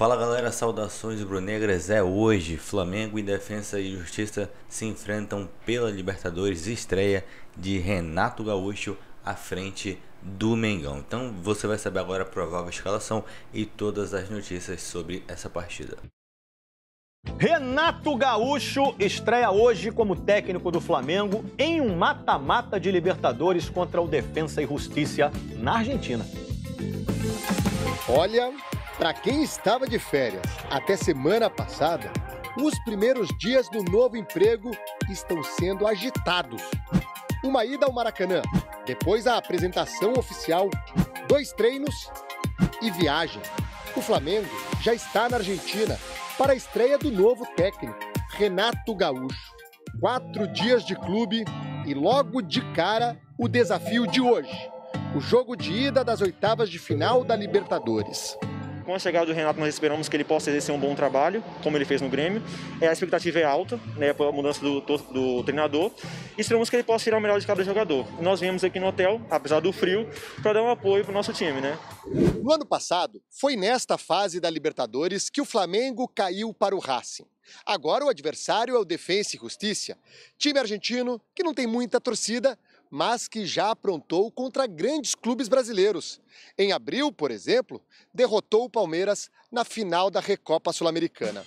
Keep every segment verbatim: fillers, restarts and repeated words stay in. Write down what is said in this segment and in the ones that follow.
Fala galera, saudações brunegras. É hoje, Flamengo e Defensa e Justiça se enfrentam pela Libertadores, estreia de Renato Gaúcho à frente do Mengão. Então você vai saber agora a provável escalação e todas as notícias sobre essa partida. Renato Gaúcho estreia hoje como técnico do Flamengo em um mata-mata de Libertadores contra o Defensa e Justiça na Argentina. Olha... Para quem estava de férias até semana passada, os primeiros dias do novo emprego estão sendo agitados. Uma ida ao Maracanã, depois a apresentação oficial, dois treinos e viagem. O Flamengo já está na Argentina para a estreia do novo técnico, Renato Gaúcho. Quatro dias de clube e logo de cara o desafio de hoje, o jogo de ida das oitavas de final da Libertadores. Com a chegada do Renato, nós esperamos que ele possa exercer um bom trabalho, como ele fez no Grêmio. A expectativa é alta, né, pela mudança do, do, do treinador. E esperamos que ele possa tirar o melhor de cada jogador. Nós viemos aqui no hotel, apesar do frio, para dar um apoio para o nosso time, né? No ano passado, foi nesta fase da Libertadores que o Flamengo caiu para o Racing. Agora o adversário é o Defensa e Justiça, time argentino que não tem muita torcida, mas que já aprontou contra grandes clubes brasileiros. Em abril, por exemplo, derrotou o Palmeiras na final da Recopa Sul-Americana.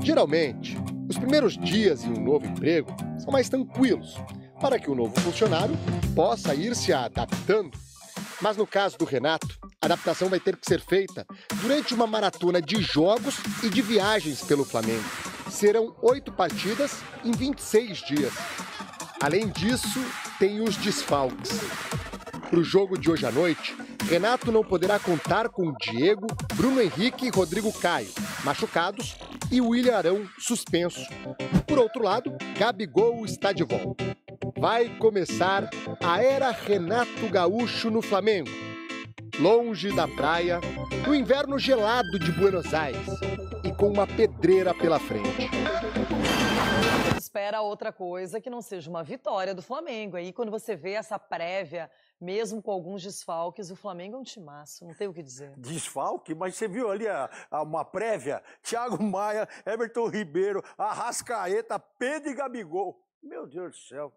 Geralmente, os primeiros dias em um novo emprego são mais tranquilos, para que o novo funcionário possa ir se adaptando. Mas no caso do Renato, a adaptação vai ter que ser feita durante uma maratona de jogos e de viagens pelo Flamengo. Serão oito partidas em vinte e seis dias. Além disso, tem os desfalques. Para o jogo de hoje à noite, Renato não poderá contar com Diego, Bruno Henrique e Rodrigo Caio, machucados, e William Arão, suspenso. Por outro lado, Gabigol está de volta. Vai começar a era Renato Gaúcho no Flamengo. Longe da praia, no inverno gelado de Buenos Aires e com uma pedreira pela frente. Espera outra coisa que não seja uma vitória do Flamengo. Aí quando você vê essa prévia, mesmo com alguns desfalques, o Flamengo é um timaço, não tem o que dizer. Desfalque? Mas você viu ali a, a, uma prévia? Thiago Maia, Everton Ribeiro, Arrascaeta, Pedro e Gabigol. Meu Deus do céu.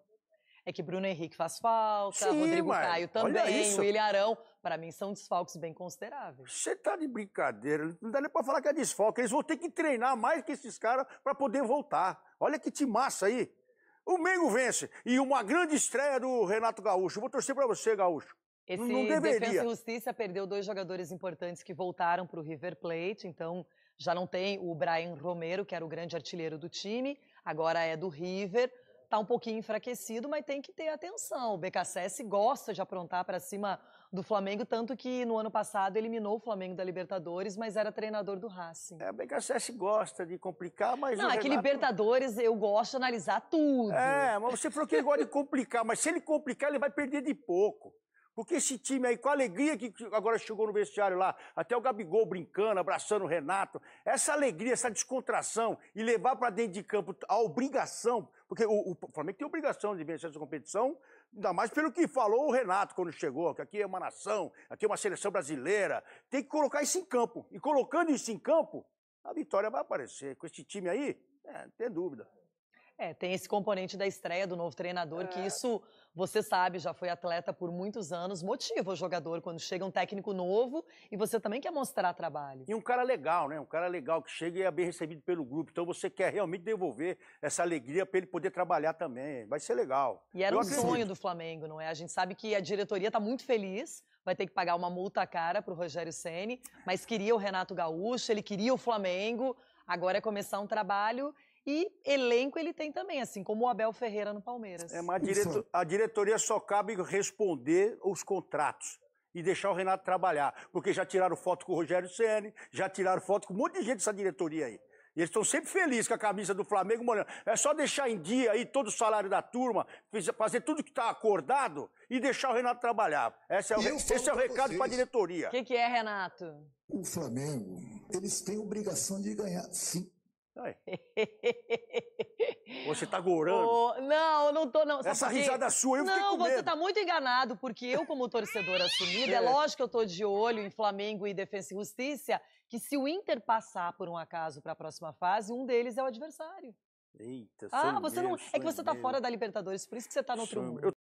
É que Bruno Henrique faz falta, sim, Rodrigo Caio também, o William Arão. Para mim, são desfalques bem consideráveis. Você tá de brincadeira. Não dá nem para falar que é desfalque. Eles vão ter que treinar mais que esses caras para poder voltar. Olha que timaça aí. O Mengo vence. E uma grande estreia do Renato Gaúcho. Vou torcer para você, Gaúcho. Esse não deveria. Defensa e Justiça perdeu dois jogadores importantes que voltaram para o River Plate. Então, já não tem o Brian Romero, que era o grande artilheiro do time. Agora é do River. Tá um pouquinho enfraquecido, mas tem que ter atenção. O B K S S gosta de aprontar para cima do Flamengo, tanto que no ano passado eliminou o Flamengo da Libertadores, mas era treinador do Racing. É, o B K S S gosta de complicar, mas... Não, é Renato... que Libertadores eu gosto de analisar tudo. É, mas você falou que ele gosta de complicar, mas se ele complicar, ele vai perder de pouco. Porque esse time aí, com a alegria que agora chegou no vestiário lá, até o Gabigol brincando, abraçando o Renato, essa alegria, essa descontração e levar para dentro de campo a obrigação, porque o, o Flamengo tem obrigação de vencer essa competição, ainda mais pelo que falou o Renato quando chegou, que aqui é uma nação, aqui é uma seleção brasileira, tem que colocar isso em campo. E colocando isso em campo, a vitória vai aparecer. Com esse time aí, é, não tem dúvida. É, tem esse componente da estreia do novo treinador, é. que isso, você sabe, já foi atleta por muitos anos, motiva o jogador quando chega um técnico novo e você também quer mostrar trabalho. E um cara legal, né? Um cara legal que chega e é bem recebido pelo grupo. Então você quer realmente devolver essa alegria para ele poder trabalhar também. Vai ser legal. E era Eu um acredito. sonho do Flamengo, não é? A gente sabe que a diretoria está muito feliz, vai ter que pagar uma multa cara para o Rogério Ceni, mas queria o Renato Gaúcho, ele queria o Flamengo, agora é começar um trabalho... E elenco ele tem também, assim como o Abel Ferreira no Palmeiras. É, mas a, direto, a diretoria só cabe responder os contratos e deixar o Renato trabalhar. Porque já tiraram foto com o Rogério Ceni, já tiraram foto com um monte de gente dessa diretoria aí. E eles estão sempre felizes com a camisa do Flamengo, molhando. É só deixar em dia aí todo o salário da turma, fazer tudo que está acordado e deixar o Renato trabalhar. Esse é o, esse é o recado para a diretoria. O que, que é, Renato? O Flamengo, eles têm obrigação de ganhar, sim. Você tá gorando? Oh, não, não tô, não. Essa porque... risada sua, eu não, fiquei com medo. Não, você tá muito enganado, porque eu, como torcedora assumida, é. é lógico que eu tô de olho em Flamengo e Defensa e Justicia, que se o Inter passar, por um acaso, para a próxima fase, um deles é o adversário. Eita, ah, você meu, não. É que você meu. tá fora da Libertadores, por isso que você tá no outro mundo.